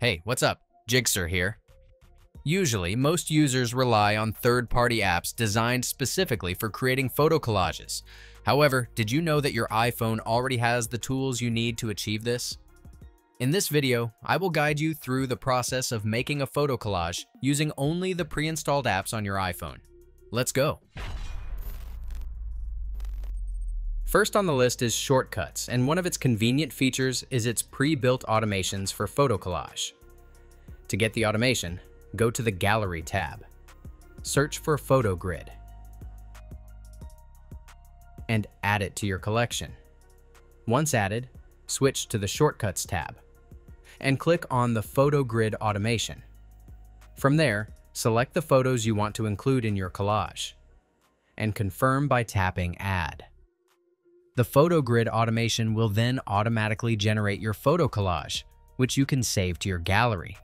Hey, what's up? Jigxor here. Usually, most users rely on third-party apps designed specifically for creating photo collages. However, did you know that your iPhone already has the tools you need to achieve this? In this video, I will guide you through the process of making a photo collage using only the pre-installed apps on your iPhone. Let's go. First on the list is Shortcuts, and one of its convenient features is its pre-built automations for photo collage. To get the automation, go to the Gallery tab, search for Photo Grid, and add it to your collection. Once added, switch to the Shortcuts tab, and click on the Photo Grid automation. From there, select the photos you want to include in your collage, and confirm by tapping Add. The Photo Grid automation will then automatically generate your photo collage, which you can save to your gallery.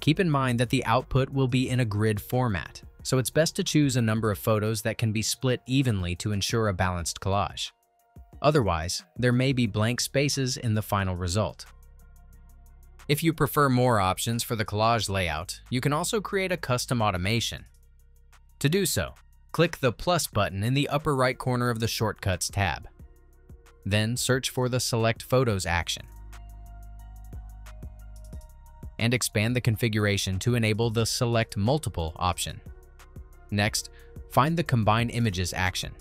Keep in mind that the output will be in a grid format, so it's best to choose a number of photos that can be split evenly to ensure a balanced collage. Otherwise, there may be blank spaces in the final result. If you prefer more options for the collage layout, you can also create a custom automation. To do so, click the plus button in the upper right corner of the Shortcuts tab. Then search for the Select Photos action and expand the configuration to enable the Select Multiple option. Next, find the Combine Images action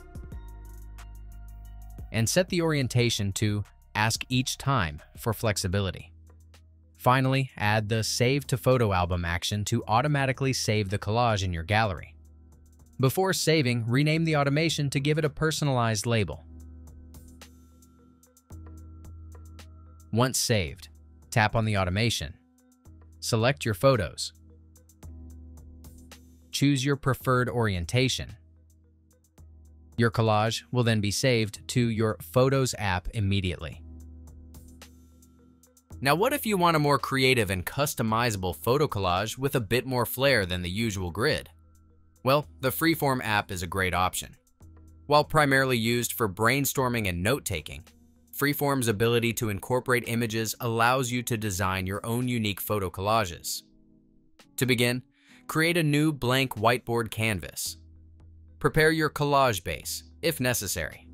and set the orientation to Ask Each Time for flexibility. Finally, add the Save to Photo Album action to automatically save the collage in your gallery. Before saving, rename the automation to give it a personalized label. Once saved, tap on the automation. Select your photos. Choose your preferred orientation. Your collage will then be saved to your Photos app immediately. Now, what if you want a more creative and customizable photo collage with a bit more flair than the usual grid? Well, the Freeform app is a great option. While primarily used for brainstorming and note-taking, Freeform's ability to incorporate images allows you to design your own unique photo collages. To begin, create a new blank whiteboard canvas. Prepare your collage base, if necessary.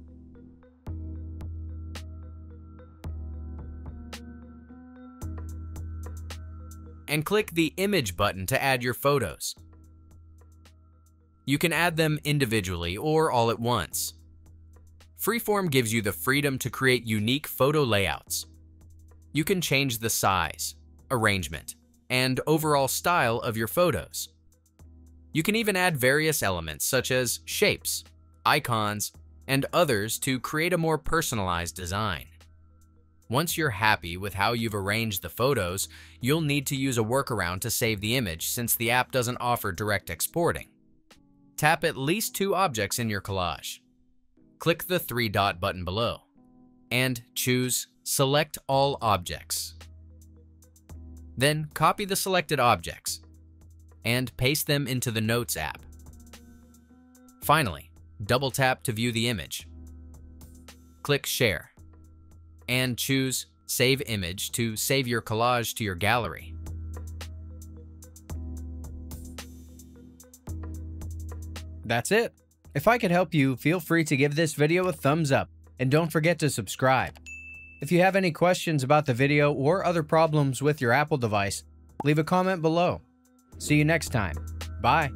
And click the Image button to add your photos. You can add them individually or all at once. Freeform gives you the freedom to create unique photo layouts. You can change the size, arrangement, and overall style of your photos. You can even add various elements such as shapes, icons, and others to create a more personalized design. Once you're happy with how you've arranged the photos, you'll need to use a workaround to save the image since the app doesn't offer direct exporting. Tap at least two objects in your collage. Click the three-dot button below and choose Select All Objects. Then copy the selected objects and paste them into the Notes app. Finally, double-tap to view the image. Click Share and choose Save Image to save your collage to your gallery. That's it. If I could help you, feel free to give this video a thumbs up and don't forget to subscribe. If you have any questions about the video or other problems with your Apple device, leave a comment below. See you next time. Bye.